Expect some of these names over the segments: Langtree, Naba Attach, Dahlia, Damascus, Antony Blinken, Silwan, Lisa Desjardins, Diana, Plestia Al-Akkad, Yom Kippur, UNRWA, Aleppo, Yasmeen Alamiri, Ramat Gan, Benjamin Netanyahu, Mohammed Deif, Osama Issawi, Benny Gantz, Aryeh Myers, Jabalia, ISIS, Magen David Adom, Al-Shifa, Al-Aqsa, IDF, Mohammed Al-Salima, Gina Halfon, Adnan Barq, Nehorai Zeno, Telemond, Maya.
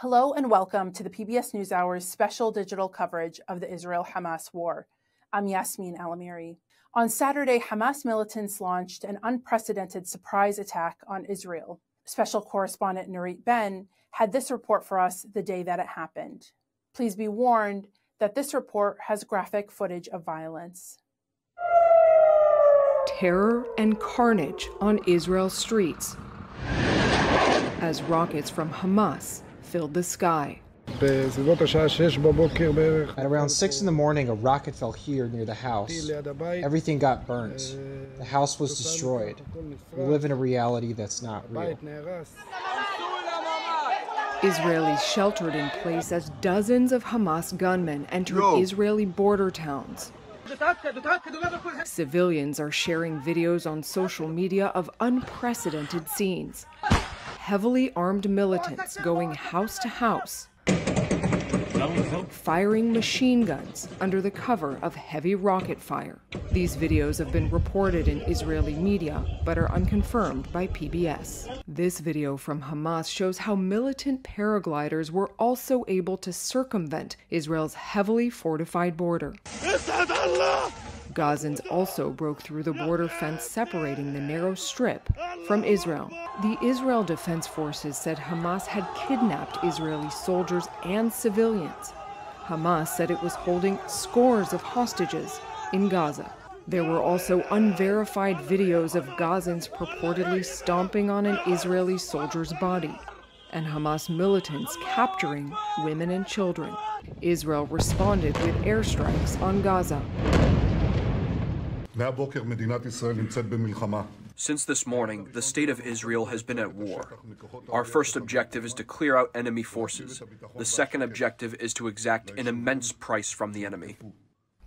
Hello and welcome to the PBS NewsHour's special digital coverage of the Israel-Hamas war. I'm Yasmeen Alamiri. On Saturday, Hamas militants launched an unprecedented surprise attack on Israel. Special correspondent Nurit Ben had this report for us the day that it happened. Please be warned that this report has graphic footage of violence. Terror and carnage on Israel's streets as rockets from Hamas filled the sky. At around 6 in the morning, a rocket fell here near the house. Everything got burnt. The house was destroyed. We live in a reality that's not real. Israelis sheltered in place as dozens of Hamas gunmen entered Israeli border towns. Civilians are sharing videos on social media of unprecedented scenes. Heavily armed militants going house to house, firing machine guns under the cover of heavy rocket fire. These videos have been reported in Israeli media, but are unconfirmed by PBS. This video from Hamas shows how militant paragliders were also able to circumvent Israel's heavily fortified border. Gazans also broke through the border fence separating the narrow strip from Israel. The Israel Defense Forces said Hamas had kidnapped Israeli soldiers and civilians. Hamas said it was holding scores of hostages in Gaza. There were also unverified videos of Gazans purportedly stomping on an Israeli soldier's body, and Hamas militants capturing women and children. Israel responded with airstrikes on Gaza. Since this morning, the state of Israel has been at war. Our first objective is to clear out enemy forces. The second objective is to exact an immense price from the enemy.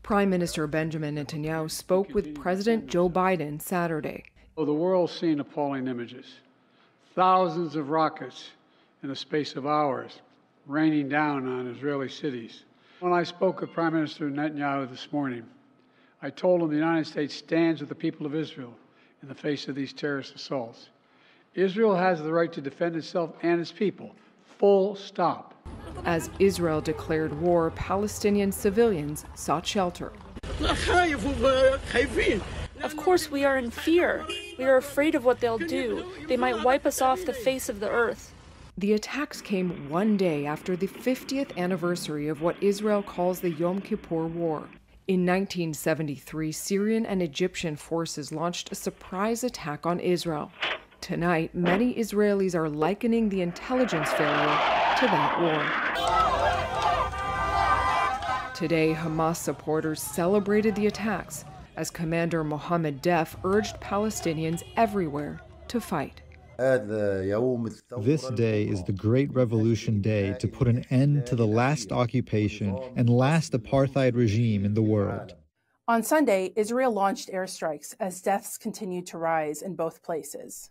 Prime Minister Benjamin Netanyahu spoke with President Joe Biden Saturday. Well, the world's seen appalling images. Thousands of rockets in the space of hours raining down on Israeli cities. When I spoke with Prime Minister Netanyahu this morning, I told him the United States stands with the people of Israel in the face of these terrorist assaults. Israel has the right to defend itself and its people. Full stop. As Israel declared war, Palestinian civilians sought shelter. Of course, we are in fear. We are afraid of what they'll do. They might wipe us off the face of the earth. The attacks came one day after the 50th anniversary of what Israel calls the Yom Kippur War. In 1973, Syrian and Egyptian forces launched a surprise attack on Israel. Tonight, many Israelis are likening the intelligence failure to that war. Today, Hamas supporters celebrated the attacks as Commander Mohammed Deif urged Palestinians everywhere to fight. This day is the Great Revolution Day to put an end to the last occupation and last apartheid regime in the world. On Sunday, Israel launched airstrikes as deaths continued to rise in both places.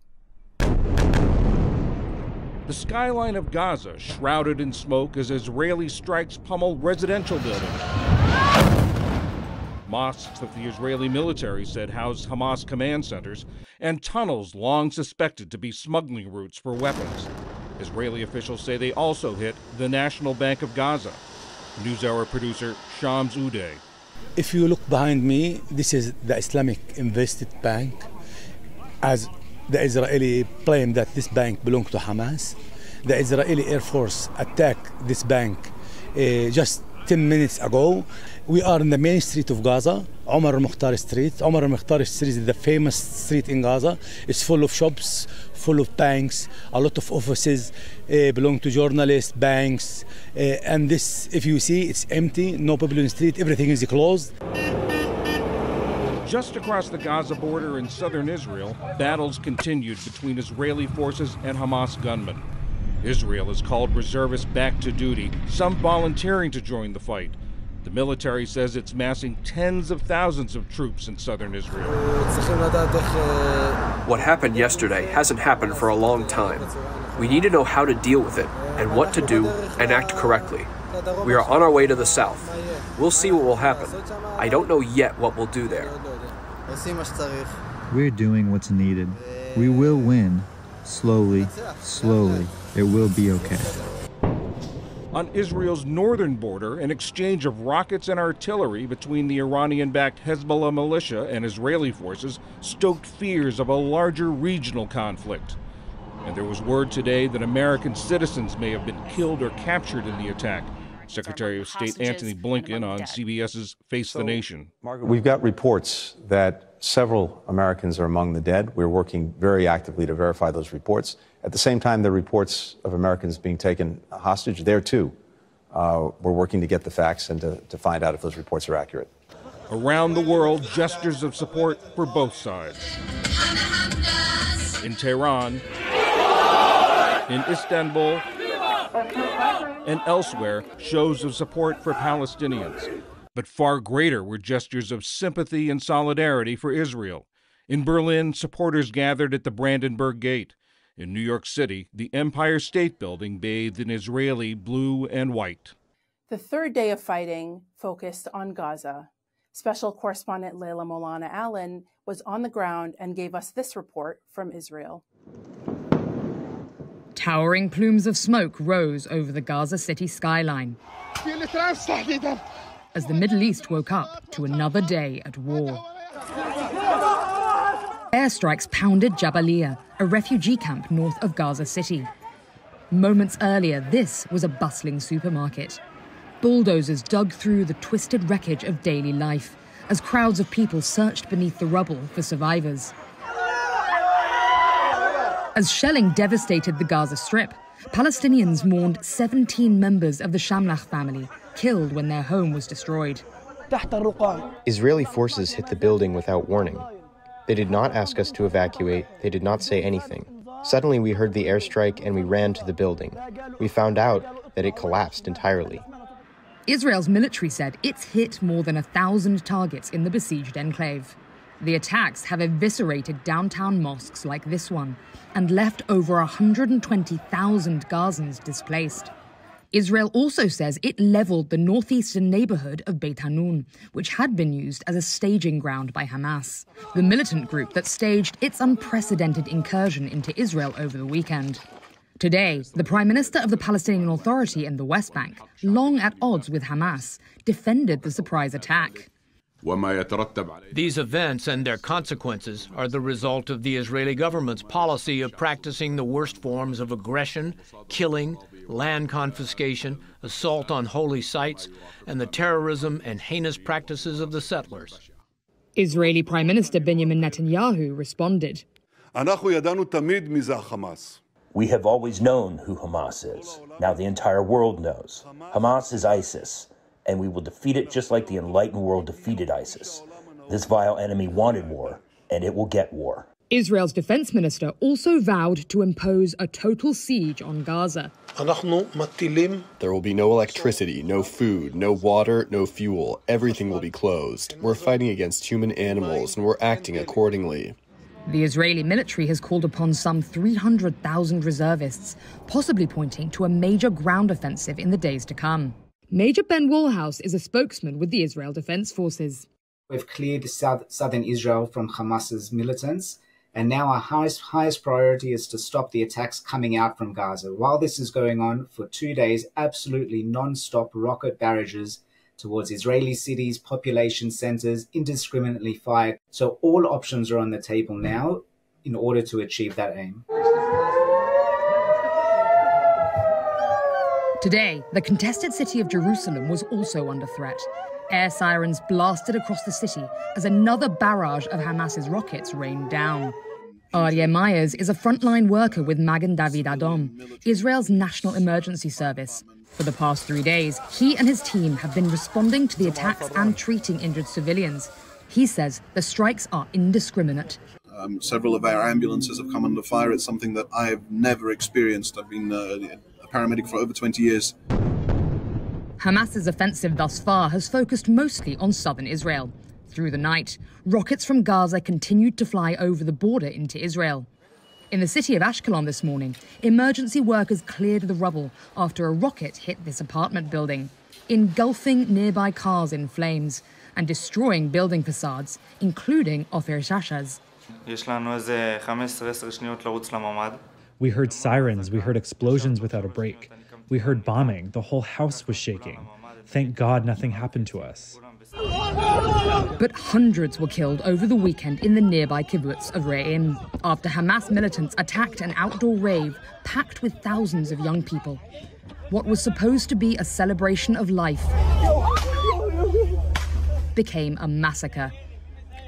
The skyline of Gaza shrouded in smoke as Israeli strikes pummel residential buildings. Mosques that the Israeli military said house Hamas command centers, and tunnels long suspected to be smuggling routes for weapons. Israeli officials say they also hit the National Bank of Gaza. NewsHour producer Shams Oudeh. If you look behind me, this is the Islamic Investment Bank. As the Israeli claim that this bank belonged to Hamas, the Israeli Air Force attacked this bank just 10 minutes ago. We are in the main street of Gaza, Omar Mukhtar Street. Omar Mukhtar Street is the famous street in Gaza. It's full of shops, full of banks, a lot of offices belong to journalists, banks. And this, if you see, it's empty, no people in the street, everything is closed. Just across the Gaza border in southern Israel, battles continued between Israeli forces and Hamas gunmen. Israel has called reservists back to duty, some volunteering to join the fight. The military says it's massing tens of thousands of troops in southern Israel. What happened yesterday hasn't happened for a long time. We need to know how to deal with it and what to do and act correctly. We are on our way to the south. We'll see what will happen. I don't know yet what we'll do there. We're doing what's needed. We will win. Slowly, slowly. It will be okay. on Israel's northern border, an exchange of rockets and artillery between the Iranian-backed Hezbollah militia and Israeli forces stoked fears of a larger regional conflict. And there was word today that American citizens may have been killed or captured in the attack. Secretary of State Antony Blinken on CBS's Face the Nation. We've got reports that several Americans are among the dead. We're working very actively to verify those reports. At the same time, the reports of Americans being taken hostage, there too, we're working to get the facts and to find out if those reports are accurate. Around the world, gestures of support for both sides. In Tehran, in Istanbul, and elsewhere, shows of support for Palestinians. But far greater were gestures of sympathy and solidarity for Israel. In Berlin, supporters gathered at the Brandenburg Gate. In New York City, the Empire State Building bathed in Israeli blue and white. The third day of fighting focused on Gaza. Special correspondent Leila Molana-Allen was on the ground and gave us this report from Israel. Towering plumes of smoke rose over the Gaza City skyline as the Middle East woke up to another day at war. Airstrikes pounded Jabalia, a refugee camp north of Gaza City. Moments earlier, this was a bustling supermarket. Bulldozers dug through the twisted wreckage of daily life as crowds of people searched beneath the rubble for survivors. As shelling devastated the Gaza Strip, Palestinians mourned 17 members of the Shamlah family, killed when their home was destroyed. Israeli forces hit the building without warning. They did not ask us to evacuate. They did not say anything. Suddenly we heard the airstrike and we ran to the building. We found out that it collapsed entirely. Israel's military said it's hit more than 1,000 targets in the besieged enclave. The attacks have eviscerated downtown mosques like this one and left over 120,000 Gazans displaced. Israel also says it leveled the northeastern neighborhood of Beit Hanun, which had been used as a staging ground by Hamas, the militant group that staged its unprecedented incursion into Israel over the weekend. Today, the Prime Minister of the Palestinian Authority in the West Bank, long at odds with Hamas, defended the surprise attack. These events and their consequences are the result of the Israeli government's policy of practicing the worst forms of aggression, killing, land confiscation, assault on holy sites, and the terrorism and heinous practices of the settlers. Israeli Prime Minister Benjamin Netanyahu responded. We have always known who Hamas is. Now the entire world knows. Hamas is ISIS. And we will defeat it just like the enlightened world defeated ISIS. This vile enemy wanted war, and it will get war. Israel's defense minister also vowed to impose a total siege on Gaza. There will be no electricity, no food, no water, no fuel. Everything will be closed. We're fighting against human animals, and we're acting accordingly. The Israeli military has called upon some 300,000 reservists, possibly pointing to a major ground offensive in the days to come. Major Ben Wallhouse is a spokesman with the Israel Defense Forces. We've cleared southern Israel from Hamas's militants, and now our highest priority is to stop the attacks coming out from Gaza. While this is going on for 2 days, absolutely non-stop rocket barrages towards Israeli cities, population centers, indiscriminately fired. So all options are on the table now in order to achieve that aim. Today, the contested city of Jerusalem was also under threat. Air sirens blasted across the city as another barrage of Hamas's rockets rained down. Aryeh Myers is a frontline worker with Magen David Adom, Israel's national emergency service. For the past 3 days, he and his team have been responding to the attacks and treating injured civilians. He says the strikes are indiscriminate. Several of our ambulances have come under fire. It's something that I've never experienced. I've been paramedic for over 20 years. Hamas's offensive thus far has focused mostly on southern Israel. Through the night, rockets from Gaza continued to fly over the border into Israel. In the city of Ashkelon this morning, emergency workers cleared the rubble after a rocket hit this apartment building, engulfing nearby cars in flames and destroying building facades, including Ofir Shasha's. We heard sirens, we heard explosions without a break. We heard bombing. The whole house was shaking. Thank God nothing happened to us. But hundreds were killed over the weekend in the nearby kibbutz of Re'im after Hamas militants attacked an outdoor rave packed with thousands of young people. What was supposed to be a celebration of life became a massacre.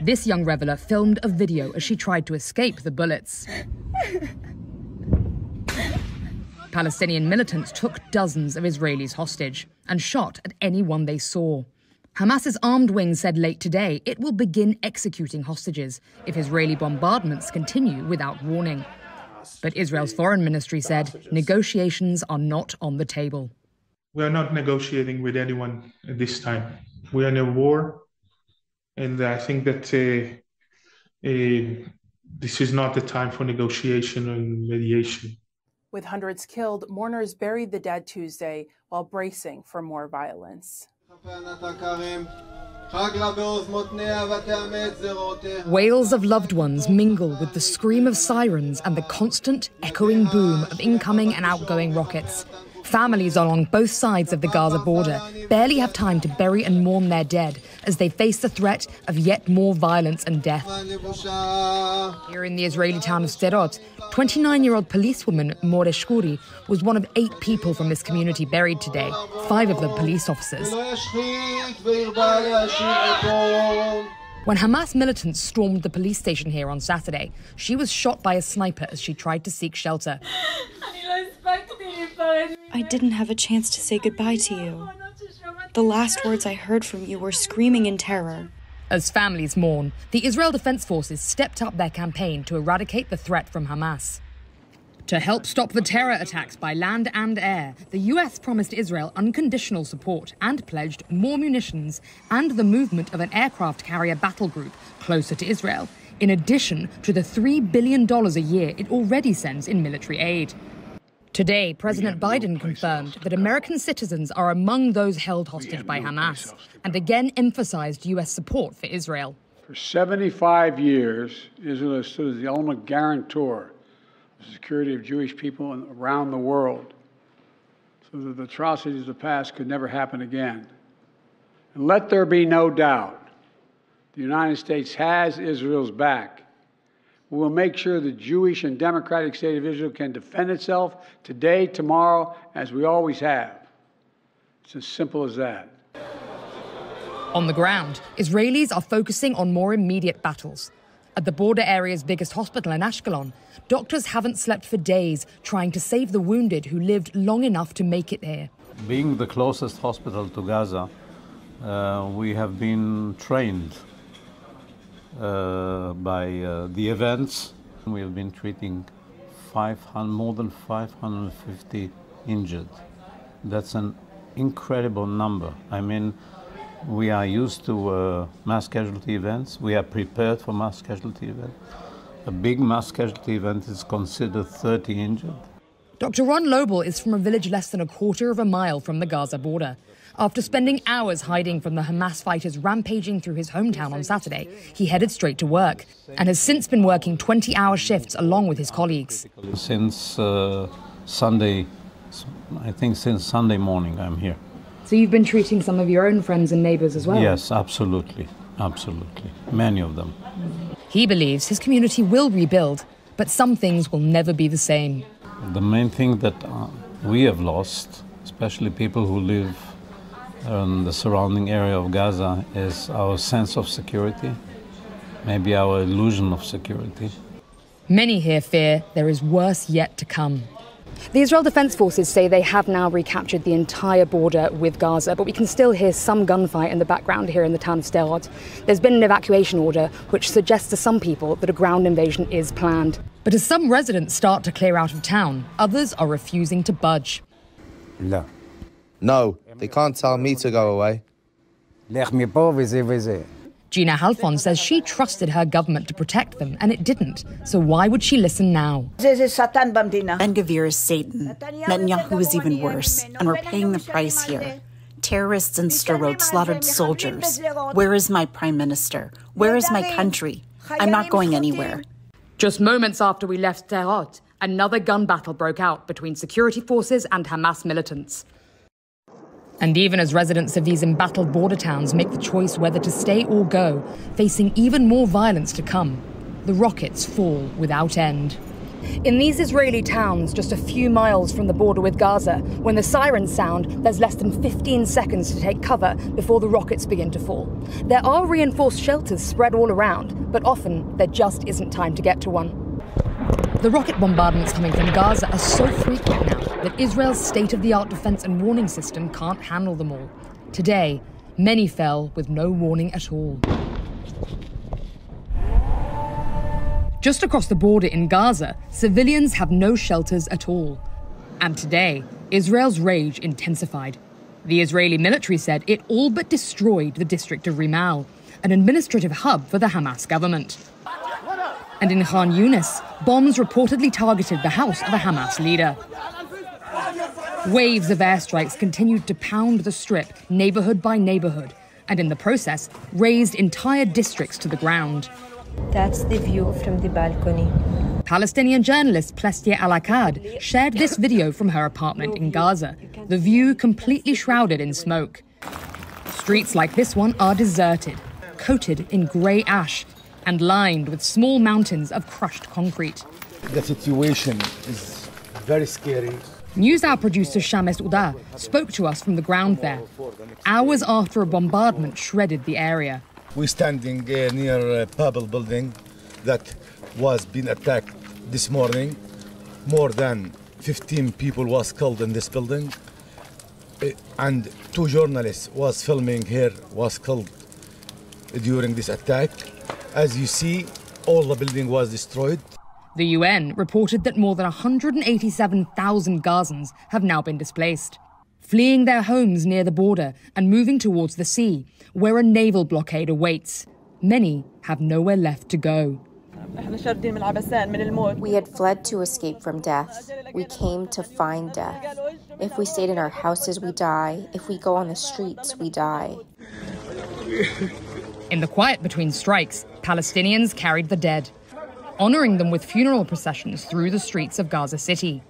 This young reveler filmed a video as she tried to escape the bullets. Palestinian militants took dozens of Israelis hostage and shot at anyone they saw. Hamas's armed wing said late today it will begin executing hostages if Israeli bombardments continue without warning. But Israel's foreign ministry said negotiations are not on the table. We are not negotiating with anyone at this time. We are in a war, and I think that this is not the time for negotiation and mediation. With hundreds killed, mourners buried the dead Tuesday while bracing for more violence. Wails of loved ones mingle with the scream of sirens and the constant echoing boom of incoming and outgoing rockets. Families along both sides of the Gaza border barely have time to bury and mourn their dead as they face the threat of yet more violence and death. Here in the Israeli town of Sderot, 29-year-old policewoman Moreshkuri was one of 8 people from this community buried today, 5 of them police officers. When Hamas militants stormed the police station here on Saturday, she was shot by a sniper as she tried to seek shelter. I didn't have a chance to say goodbye to you. The last words I heard from you were screaming in terror. As families mourn, the Israel Defense Forces stepped up their campaign to eradicate the threat from Hamas. To help stop the terror attacks by land and air, the US promised Israel unconditional support and pledged more munitions and the movement of an aircraft carrier battle group closer to Israel, in addition to the $3 billion a year it already sends in military aid. Today, President Biden confirmed that American citizens are among those held hostage by Hamas and again emphasized US support for Israel. For 75 years, Israel has stood as the only guarantor the security of Jewish people around the world, so that the atrocities of the past could never happen again. And let there be no doubt, the United States has Israel's back. We will make sure the Jewish and democratic state of Israel can defend itself today, tomorrow, as we always have. It's as simple as that. On the ground, Israelis are focusing on more immediate battles. At the border area's biggest hospital in Ashkelon, doctors haven't slept for days trying to save the wounded who lived long enough to make it here. Being the closest hospital to Gaza, we have been trained by the events. We have been treating more than 550 injured. That's an incredible number. I mean, we are used to mass casualty events. We are prepared for mass casualty events. A big mass casualty event is considered 30 injured. Dr. Ron Lobel is from a village less than a quarter of a mile from the Gaza border. After spending hours hiding from the Hamas fighters rampaging through his hometown on Saturday, he headed straight to work and has since been working 20-hour shifts along with his colleagues. Since Sunday morning I'm here. So you've been treating some of your own friends and neighbours as well? Yes, absolutely, absolutely. Many of them. He believes his community will rebuild, but some things will never be the same. The main thing that we have lost, especially people who live in the surrounding area of Gaza, is our sense of security, maybe our illusion of security. Many here fear there is worse yet to come. The Israel Defense Forces say they have now recaptured the entire border with Gaza, but we can still hear some gunfight in the background here in the town of Sderot. There's been an evacuation order which suggests to some people that a ground invasion is planned. But as some residents start to clear out of town, others are refusing to budge. No, they can't tell me to go away. Gina Halfon says she trusted her government to protect them, and it didn't. So why would she listen now? Ben Gavir is Satan. Netanyahu is even worse, and we're paying the price here. Terrorists in Sderot slaughtered soldiers. Where is my prime minister? Where is my country? I'm not going anywhere. Just moments after we left Sderot, another gun battle broke out between security forces and Hamas militants. And even as residents of these embattled border towns make the choice whether to stay or go, facing even more violence to come, the rockets fall without end. In these Israeli towns, just a few miles from the border with Gaza, when the sirens sound, there's less than 15 seconds to take cover before the rockets begin to fall. There are reinforced shelters spread all around, but often there just isn't time to get to one. The rocket bombardments coming from Gaza are so frequent now that Israel's state-of-the-art defense and warning system can't handle them all. Today, many fell with no warning at all. Just across the border in Gaza, civilians have no shelters at all. And today, Israel's rage intensified. The Israeli military said it all but destroyed the district of Rimal, an administrative hub for the Hamas government. And in Khan Yunis, bombs reportedly targeted the house of a Hamas leader. Waves of airstrikes continued to pound the strip, neighborhood by neighborhood, and in the process, razed entire districts to the ground. That's the view from the balcony. Palestinian journalist Plestia Al-Akkad shared this video from her apartment in Gaza, the view completely shrouded in smoke. Streets like this one are deserted, coated in grey ash, and lined with small mountains of crushed concrete. The situation is very scary. NewsHour producer Shams Oudeh spoke to us from the ground there, hours after a bombardment shredded the area. We're standing near a Babel building that was being attacked this morning. More than 15 people was killed in this building, and 2 journalists was filming here was killed during this attack. As you see, all the building was destroyed. The UN reported that more than 187,000 Gazans have now been displaced, fleeing their homes near the border and moving towards the sea, where a naval blockade awaits. Many have nowhere left to go. We had fled to escape from death. We came to find death. If we stayed in our houses, we die. If we go on the streets, we die. In the quiet between strikes, Palestinians carried the dead, honoring them with funeral processions through the streets of Gaza City.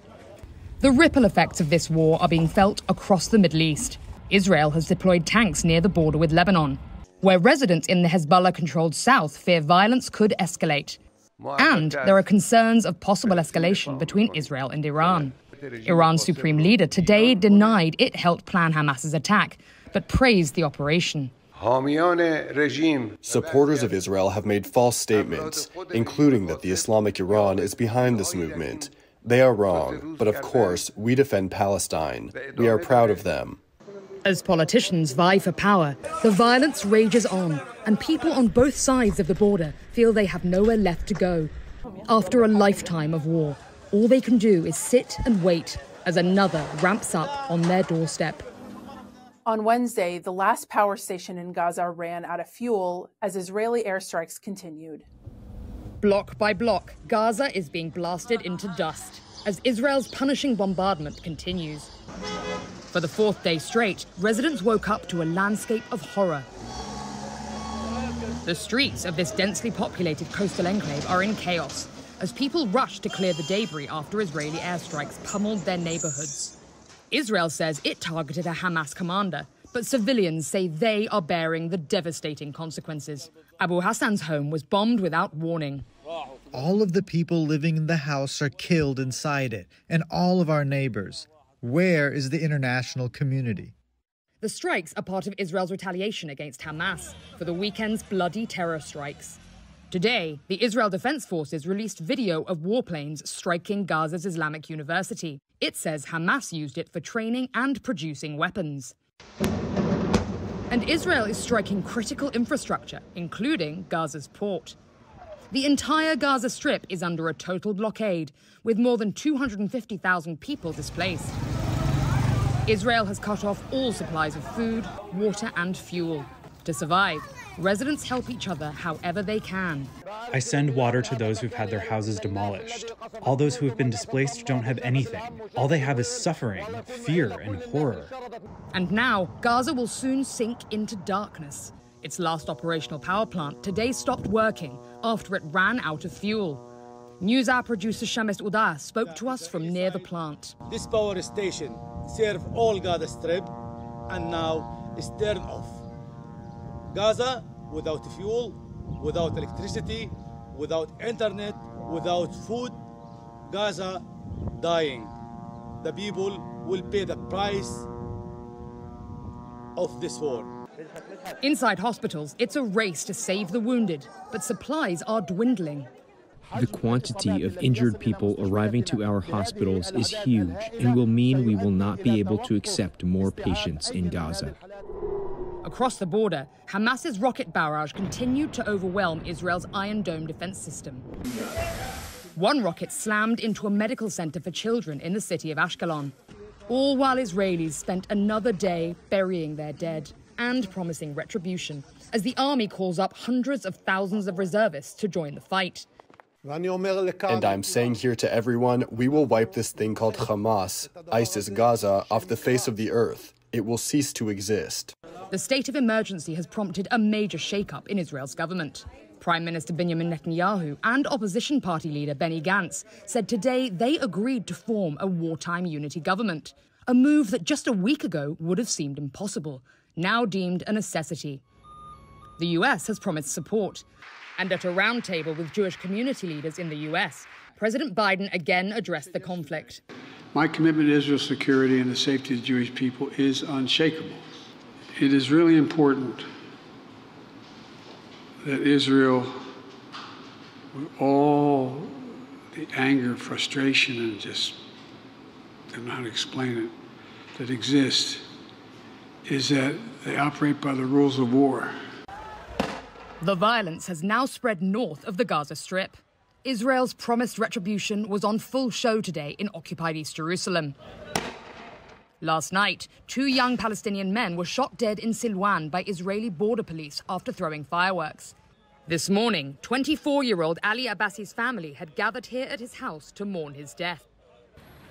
The ripple effects of this war are being felt across the Middle East. Israel has deployed tanks near the border with Lebanon, where residents in the Hezbollah-controlled south fear violence could escalate. And there are concerns of possible escalation between Israel and Iran. Iran's supreme leader today denied it helped plan Hamas's attack, but praised the operation. Supporters of Israel have made false statements, including that the Islamic Iran is behind this movement. They are wrong, but of course, we defend Palestine. We are proud of them. As politicians vie for power, the violence rages on, and people on both sides of the border feel they have nowhere left to go. After a lifetime of war, all they can do is sit and wait as another ramps up on their doorstep. On Wednesday, the last power station in Gaza ran out of fuel as Israeli airstrikes continued. Block by block, Gaza is being blasted into dust as Israel's punishing bombardment continues. For the 4th day straight, residents woke up to a landscape of horror. The streets of this densely populated coastal enclave are in chaos as people rush to clear the debris after Israeli airstrikes pummeled their neighborhoods. Israel says it targeted a Hamas commander, but civilians say they are bearing the devastating consequences. Abu Hassan's home was bombed without warning. All of the people living in the house are killed inside it, and all of our neighbors. Where is the international community? The strikes are part of Israel's retaliation against Hamas for the weekend's bloody terror strikes. Today, the Israel Defense Forces released video of warplanes striking Gaza's Islamic University. It says Hamas used it for training and producing weapons. And Israel is striking critical infrastructure, including Gaza's port. The entire Gaza Strip is under a total blockade, with more than 250,000 people displaced. Israel has cut off all supplies of food, water and fuel. To survive, residents help each other however they can. I send water to those who've had their houses demolished. All those who have been displaced don't have anything. All they have is suffering, fear, and horror. And now, Gaza will soon sink into darkness. Its last operational power plant today stopped working after it ran out of fuel. News Hour producer Shams Oudeh spoke to us from near the plant. This power station served all Gaza Strip and now is turned off. Gaza without fuel, without electricity, without internet, without food. Gaza dying. The people will pay the price of this war. Inside hospitals, it's a race to save the wounded, but supplies are dwindling. The quantity of injured people arriving to our hospitals is huge and will mean we will not be able to accept more patients in Gaza. Across the border, Hamas's rocket barrage continued to overwhelm Israel's Iron Dome defense system. One rocket slammed into a medical center for children in the city of Ashkelon, all while Israelis spent another day burying their dead and promising retribution, as the army calls up hundreds of thousands of reservists to join the fight. And I'm saying here to everyone, we will wipe this thing called Hamas, ISIS Gaza, off the face of the earth. It will cease to exist. The state of emergency has prompted a major shakeup in Israel's government. Prime Minister Benjamin Netanyahu and opposition party leader Benny Gantz said today they agreed to form a wartime unity government, a move that just a week ago would have seemed impossible, now deemed a necessity. The US has promised support. And at a roundtable with Jewish community leaders in the U.S., President Biden again addressed the conflict. My commitment to Israel's security and the safety of the Jewish people is unshakable. It is really important that Israel, with all the anger, frustration, and just, I don't know how to explain it, that exists, is that they operate by the rules of war. The violence has now spread north of the Gaza Strip. Israel's promised retribution was on full show today in occupied East Jerusalem. Last night, two young Palestinian men were shot dead in Silwan by Israeli border police after throwing fireworks. This morning, 24-year-old Ali Abbasi's family had gathered here at his house to mourn his death.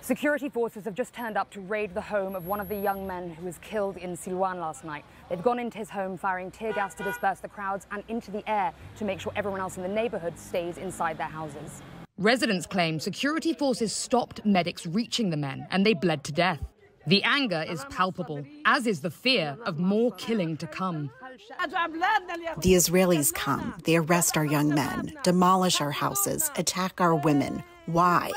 Security forces have just turned up to raid the home of one of the young men who was killed in Silwan last night. They've gone into his home, firing tear gas to disperse the crowds and into the air to make sure everyone else in the neighborhood stays inside their houses. Residents claim security forces stopped medics reaching the men and they bled to death. The anger is palpable, as is the fear of more killing to come. The Israelis come. They arrest our young men, demolish our houses, attack our women. Why?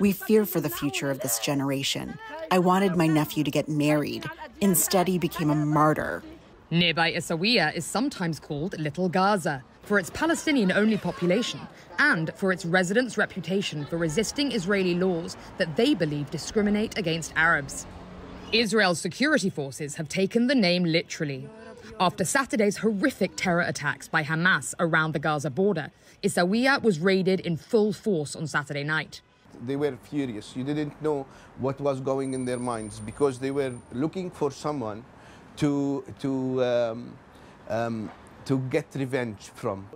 We fear for the future of this generation. I wanted my nephew to get married. Instead, he became a martyr. Nearby Isawiya is sometimes called Little Gaza for its Palestinian-only population and for its residents' reputation for resisting Israeli laws that they believe discriminate against Arabs. Israel's security forces have taken the name literally. After Saturday's horrific terror attacks by Hamas around the Gaza border, Isawiya was raided in full force on Saturday night. They were furious. You didn't know what was going in their minds because they were looking for someone to get revenge from.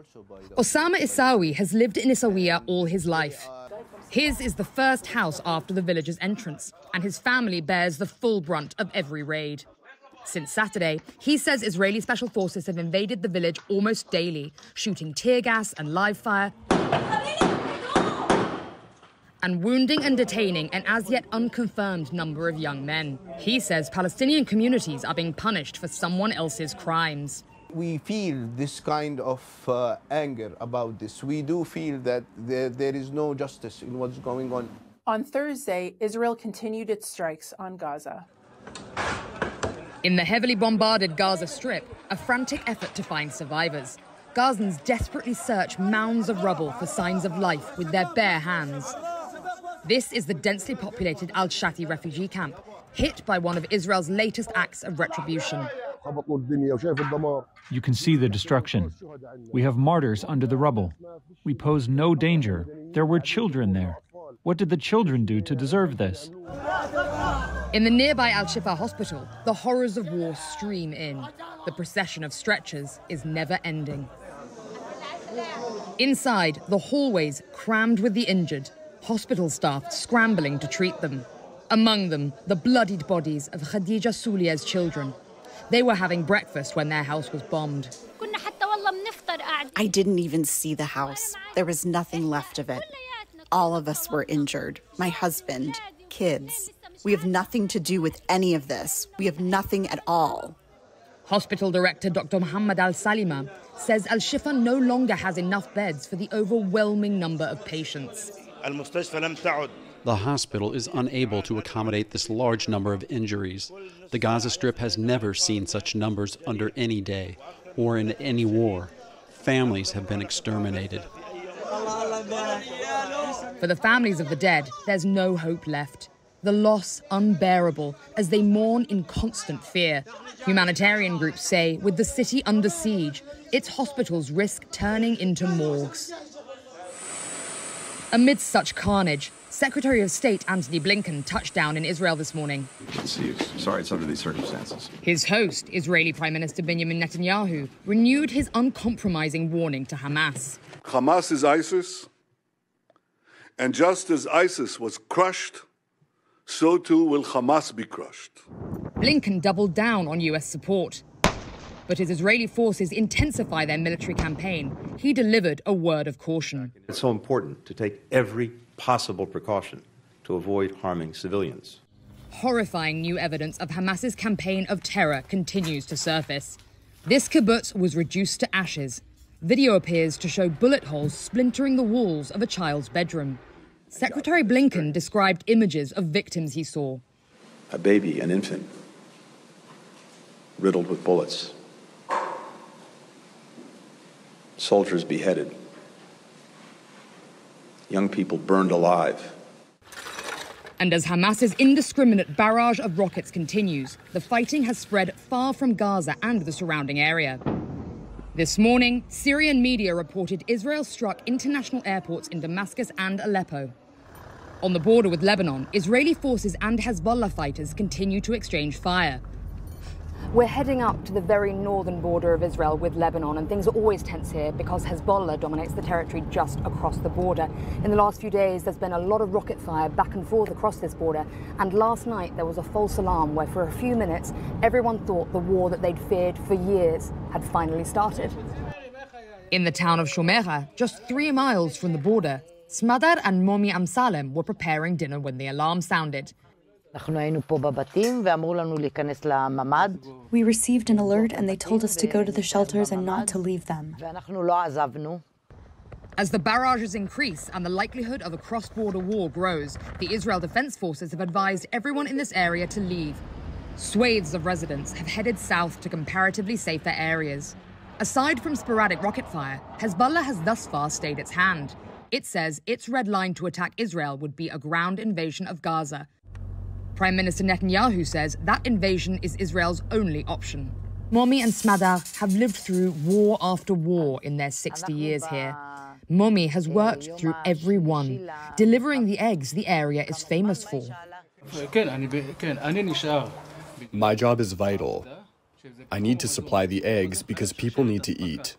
Osama Issawi has lived in Isawiya all his life. His is the first house after the village's entrance, and his family bears the full brunt of every raid. Since Saturday, he says Israeli special forces have invaded the village almost daily, shooting tear gas and live fire, and wounding and detaining an as-yet unconfirmed number of young men. He says Palestinian communities are being punished for someone else's crimes. We feel this kind of anger about this. We do feel that there is no justice in what's going on. On Thursday, Israel continued its strikes on Gaza. In the heavily bombarded Gaza Strip, a frantic effort to find survivors. Gazans desperately search mounds of rubble for signs of life with their bare hands. This is the densely populated Al-Shati refugee camp, hit by one of Israel's latest acts of retribution. You can see the destruction. We have martyrs under the rubble. We pose no danger. There were children there. What did the children do to deserve this? In the nearby Al-Shifa hospital, the horrors of war stream in. The procession of stretchers is never ending. Inside, the hallways crammed with the injured, hospital staff scrambling to treat them. Among them, the bloodied bodies of Khadija Soulia's children. They were having breakfast when their house was bombed. I didn't even see the house. There was nothing left of it. all of us were injured. My husband, kids. We have nothing to do with any of this. We have nothing at all. Hospital director Dr. Mohammed Al-Salima says Al-Shifa no longer has enough beds for the overwhelming number of patients. The hospital is unable to accommodate this large number of injuries. The Gaza Strip has never seen such numbers under any day or in any war. Families have been exterminated. For the families of the dead, there's no hope left. The loss unbearable as they mourn in constant fear. Humanitarian groups say with the city under siege, its hospitals risk turning into morgues. Amidst such carnage, Secretary of State Antony Blinken touched down in Israel this morning. Sorry, it's under these circumstances. His host, Israeli Prime Minister Benjamin Netanyahu, renewed his uncompromising warning to Hamas. Hamas is ISIS, and just as ISIS was crushed, so too will Hamas be crushed. Blinken doubled down on U.S. support. But as Israeli forces intensify their military campaign, he delivered a word of caution. It's so important to take every possible precaution to avoid harming civilians. Horrifying new evidence of Hamas's campaign of terror continues to surface. This kibbutz was reduced to ashes. Video appears to show bullet holes splintering the walls of a child's bedroom. Secretary Blinken described images of victims he saw. A baby, an infant, riddled with bullets. Soldiers beheaded. Young people burned alive. And as Hamas's indiscriminate barrage of rockets continues, the fighting has spread far from Gaza and the surrounding area. This morning, Syrian media reported Israel struck international airports in Damascus and Aleppo. On the border with Lebanon, Israeli forces and Hezbollah fighters continue to exchange fire. We're heading up to the very northern border of Israel with Lebanon, and things are always tense here because Hezbollah dominates the territory just across the border. In the last few days, there's been a lot of rocket fire back and forth across this border, and last night there was a false alarm where for a few minutes everyone thought the war that they'd feared for years had finally started. In the town of Shomeira, just 3 miles from the border, Smadar and Momi Amsalem were preparing dinner when the alarm sounded. We received an alert and they told us to go to the shelters and not to leave them. As the barrages increase and the likelihood of a cross-border war grows, the Israel Defense Forces have advised everyone in this area to leave. Swathes of residents have headed south to comparatively safer areas. Aside from sporadic rocket fire, Hezbollah has thus far stayed its hand. It says its red line to attack Israel would be a ground invasion of Gaza. Prime Minister Netanyahu says that invasion is Israel's only option. Momi and Smadar have lived through war after war in their 60 years here. Momi has worked through every one, delivering the eggs the area is famous for. My job is vital. I need to supply the eggs because people need to eat.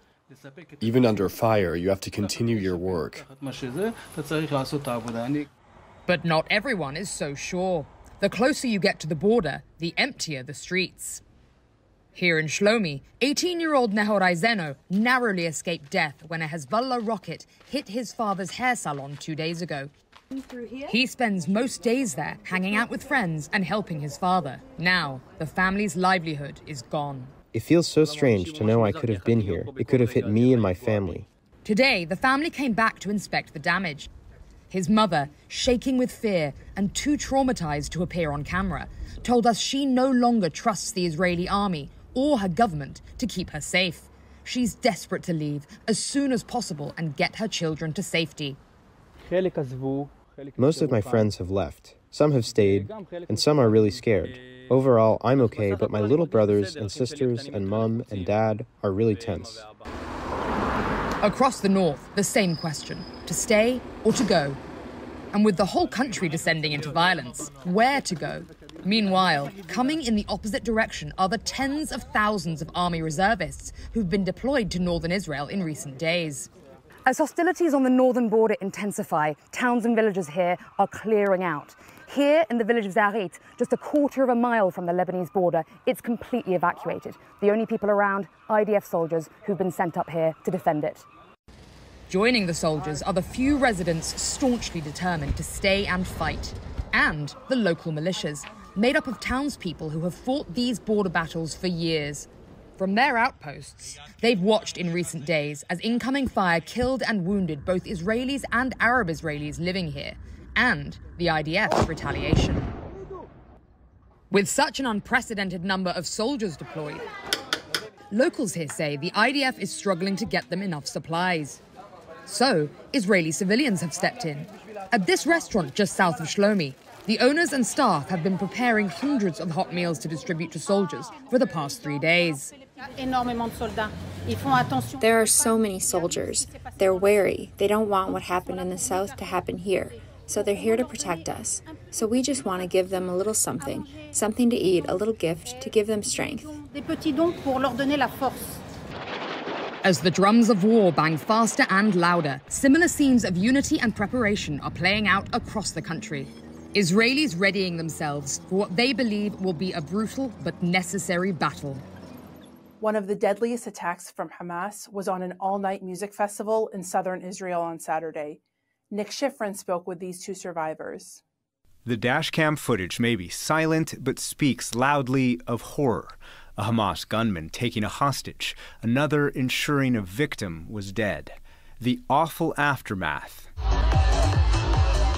Even under fire, you have to continue your work. But not everyone is so sure. The closer you get to the border, the emptier the streets. Here in Shlomi, 18-year-old Nehorai Zeno narrowly escaped death when a Hezbollah rocket hit his father's hair salon 2 days ago. He spends most days there, hanging out with friends and helping his father. Now, the family's livelihood is gone. It feels so strange to know I could have been here. It could have hit me and my family. Today, the family came back to inspect the damage. His mother, shaking with fear and too traumatized to appear on camera, told us she no longer trusts the Israeli army or her government to keep her safe. She's desperate to leave as soon as possible and get her children to safety. Most of my friends have left. Some have stayed, and some are really scared. Overall, I'm okay, but my little brothers and sisters and mom and dad are really tense. Across the north, the same question, to stay or to go? And with the whole country descending into violence, where to go? Meanwhile, coming in the opposite direction are the tens of thousands of army reservists who've been deployed to northern Israel in recent days. As hostilities on the northern border intensify, towns and villages here are clearing out. Here in the village of Sderot, just a quarter of a mile from the Lebanese border, it's completely evacuated. The only people around, IDF soldiers who've been sent up here to defend it. Joining the soldiers are the few residents staunchly determined to stay and fight, and the local militias, made up of townspeople who have fought these border battles for years. From their outposts, they've watched in recent days as incoming fire killed and wounded both Israelis and Arab Israelis living here, and the IDF's retaliation. With such an unprecedented number of soldiers deployed, locals here say the IDF is struggling to get them enough supplies. So, Israeli civilians have stepped in. At this restaurant just south of Shlomi, the owners and staff have been preparing hundreds of hot meals to distribute to soldiers for the past 3 days. There are so many soldiers. They're wary. They don't want what happened in the south to happen here. So they're here to protect us. So we just want to give them a little something, something to eat, a little gift to give them strength. As the drums of war bang faster and louder, similar scenes of unity and preparation are playing out across the country. Israelis readying themselves for what they believe will be a brutal but necessary battle. One of the deadliest attacks from Hamas was on an all-night music festival in southern Israel on Saturday. Nick Schifrin spoke with these two survivors. The dashcam footage may be silent, but speaks loudly of horror. A Hamas gunman taking a hostage, another ensuring a victim was dead. The awful aftermath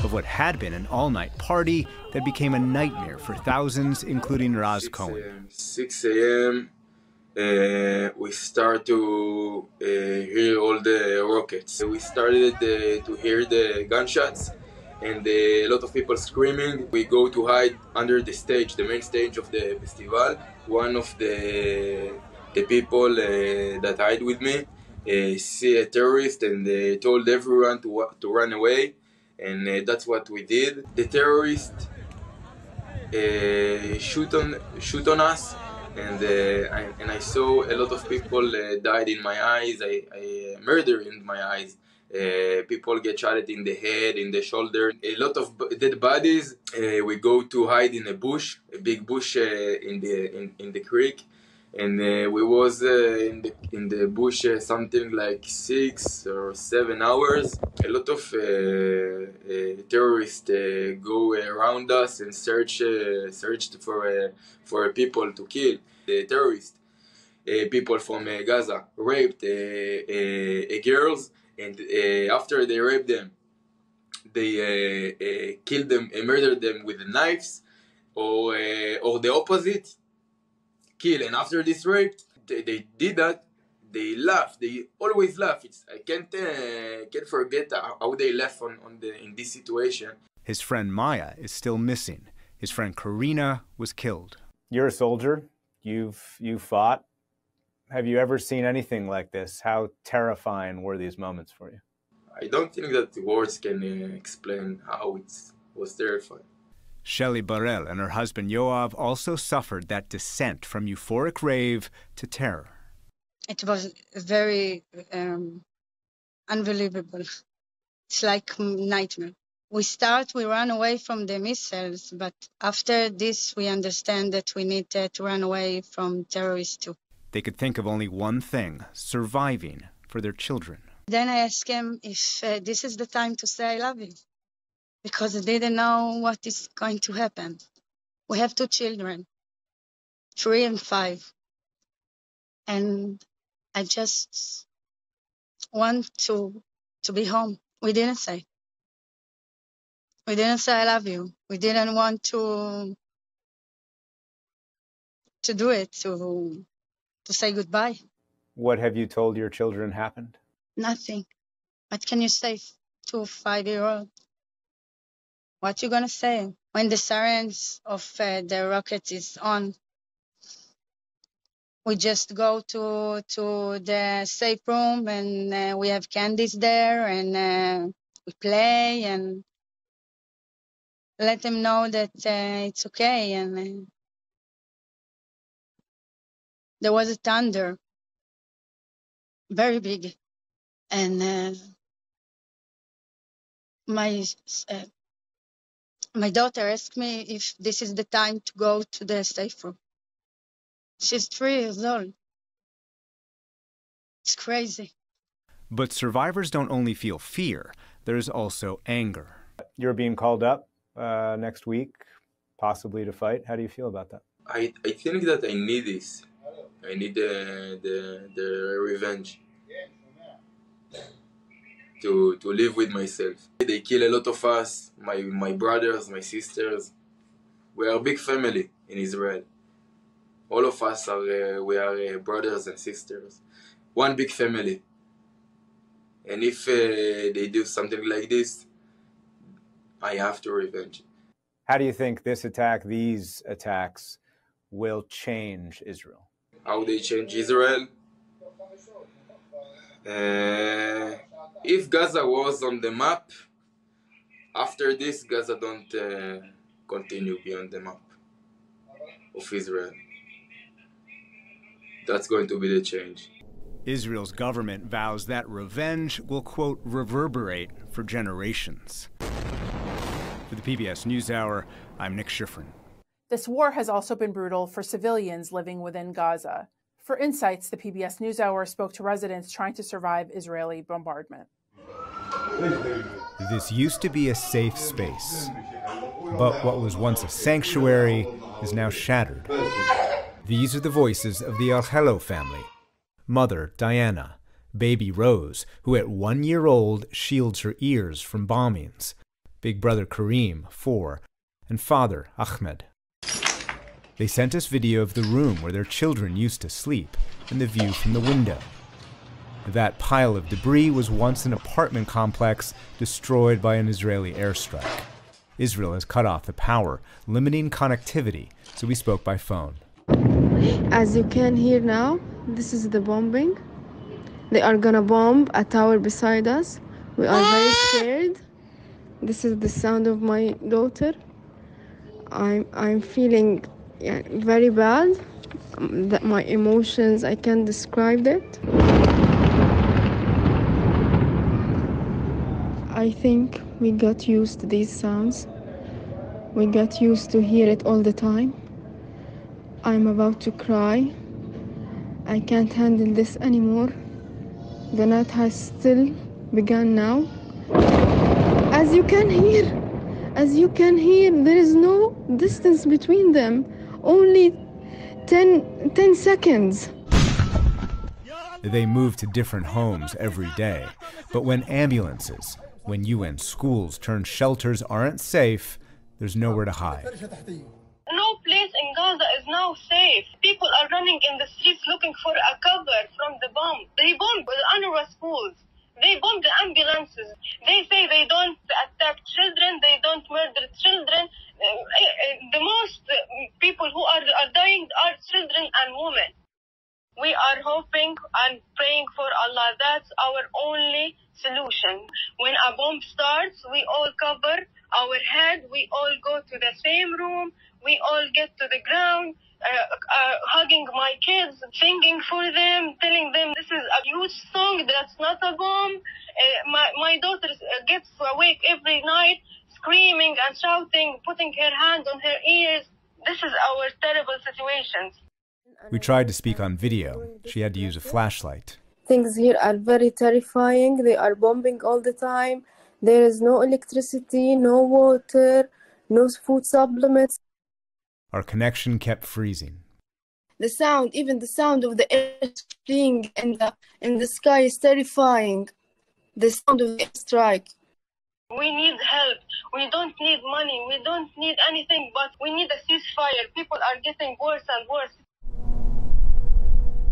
of what had been an all-night party that became a nightmare for thousands, including Raz Cohen. 6 a.m., we start to hear all the rockets. We started to hear the gunshots and a lot of people screaming. We go to hide under the stage, the main stage of the festival. One of the people that hide with me see a terrorist and told everyone to run away, and that's what we did. The terrorist shoot on us, and I saw a lot of people died in my eyes. I murdered in my eyes. People get shot in the head, in the shoulder, a lot of dead bodies. We go to hide in a bush, a big bush in the creek, and we was in the bush something like 6 or 7 hours. A lot of terrorists go around us and searched for people to kill. The terrorists, people from Gaza, raped girls. And after they raped them, they killed them and murdered them with knives, or the opposite, kill. And after this rape, they did that. They laugh. They always laugh. I can't forget how they laugh in this situation. His friend Maya is still missing. His friend Karina was killed. You're a soldier. You fought. Have you ever seen anything like this? How terrifying were these moments for you? I don't think that the words can explain how it was terrifying. Shelly Barrel and her husband Yoav also suffered that descent from euphoric rave to terror. It was very unbelievable. It's like a nightmare. We run away from the missiles, but after this we understand that we need to run away from terrorists too. They could think of only one thing, surviving for their children. Then I asked him if this is the time to say I love you, because I didn't know what is going to happen. We have two children, 3 and 5. And I just want to be home. We didn't say I love you. We didn't want to do it, to say goodbye. What have you told your children happened? Nothing. What can you say to a 5-year-old? What you gonna say when the sirens of the rocket is on? We just go to the safe room, and we have candies there, and we play and let them know that it's okay. And there was a thunder, very big, and my daughter asked me if this is the time to go to the safe room. She's 3 years old. It's crazy. But survivors don't only feel fear, there's also anger. You're being called up next week, possibly to fight. How do you feel about that? I think that I need this. I need the revenge to live with myself. They kill a lot of us, my brothers, my sisters. We are a big family in Israel. All of us are we are brothers and sisters, one big family. And if they do something like this, I have to revenge. How do you think this attack, these attacks, will change Israel? How they change Israel? If Gaza was on the map, after this, Gaza don't continue beyond the map of Israel. That's going to be the change. Israel's government vows that revenge will, quote, reverberate for generations. For the PBS NewsHour, I'm Nick Schifrin. This war has also been brutal for civilians living within Gaza. For insights, the PBS NewsHour spoke to residents trying to survive Israeli bombardment. This used to be a safe space, but what was once a sanctuary is now shattered. These are the voices of the Alhello family. Mother, Diana, baby Rose, who at 1 year old shields her ears from bombings, big brother Kareem, 4, and father, Ahmed. They sent us video of the room where their children used to sleep and the view from the window. That pile of debris was once an apartment complex destroyed by an Israeli airstrike. Israel has cut off the power, limiting connectivity, so we spoke by phone. As you can hear now, this is the bombing. They are gonna bomb a tower beside us. We are very scared. This is the sound of my daughter. I'm feeling very bad. That my emotions, I can't describe it. I think we got used to these sounds. We got used to hear it all the time. I'm about to cry. I can't handle this anymore. The night has still begun now. As you can hear, there is no distance between them. Only 10 seconds. They move to different homes every day. But when ambulances, when UN schools turn shelters aren't safe, there's nowhere to hide. No place in Gaza is now safe. People are running in the streets looking for a cover from the bomb. They bomb the UNRWA schools. They bomb the ambulances. They say they don't attack children. They don't murder children. The most people who are dying are children and women. We are hoping and praying for Allah. That's our only solution. When a bomb starts, we all cover our head. We all go to the same room. We all get to the ground, hugging my kids, singing for them, telling them this is a huge song, that's not a bomb. My daughter gets awake every night screaming and shouting, putting her hand on her ears. This is our terrible situation. We tried to speak on video. She had to use a flashlight. Things here are very terrifying. They are bombing all the time. There is no electricity, no water, no food supplements. Our connection kept freezing. The sound, even the sound of the airstrike in the sky is terrifying. The sound of the airstrike. We need help. We don't need money. We don't need anything, but we need a ceasefire. People are getting worse and worse.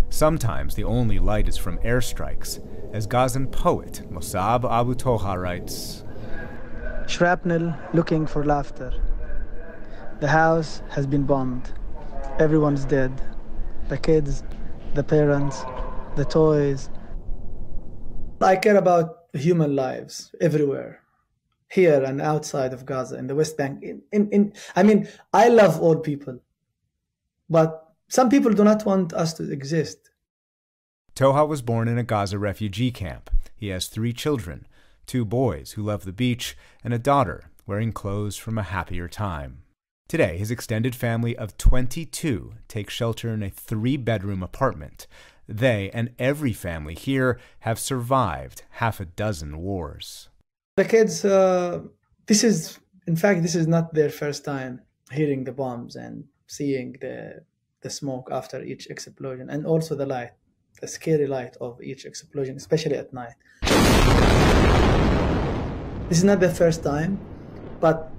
Sometimes the only light is from airstrikes. As Gazan poet Musab Abu Toha writes, shrapnel looking for laughter. The house has been bombed. Everyone's dead. The kids, the parents, the toys. I care about human lives everywhere, here and outside of Gaza, in the West Bank. I mean, I love all people, but some people do not want us to exist. Toha was born in a Gaza refugee camp. He has 3 children, 2 boys who love the beach, and a daughter wearing clothes from a happier time. Today, his extended family of 22 take shelter in a 3-bedroom apartment. They and every family here have survived half a dozen wars. The kids, this is not their first time hearing the bombs and seeing the smoke after each explosion, and also the light, the scary light of each explosion, especially at night. This is not the first time, but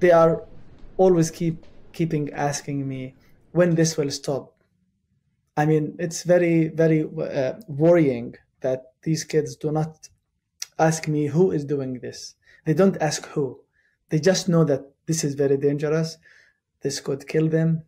they are always keeping asking me when this will stop. I mean, it's very, very worrying that these kids do not ask me who is doing this. They don't ask who. They just know that this is very dangerous. This could kill them.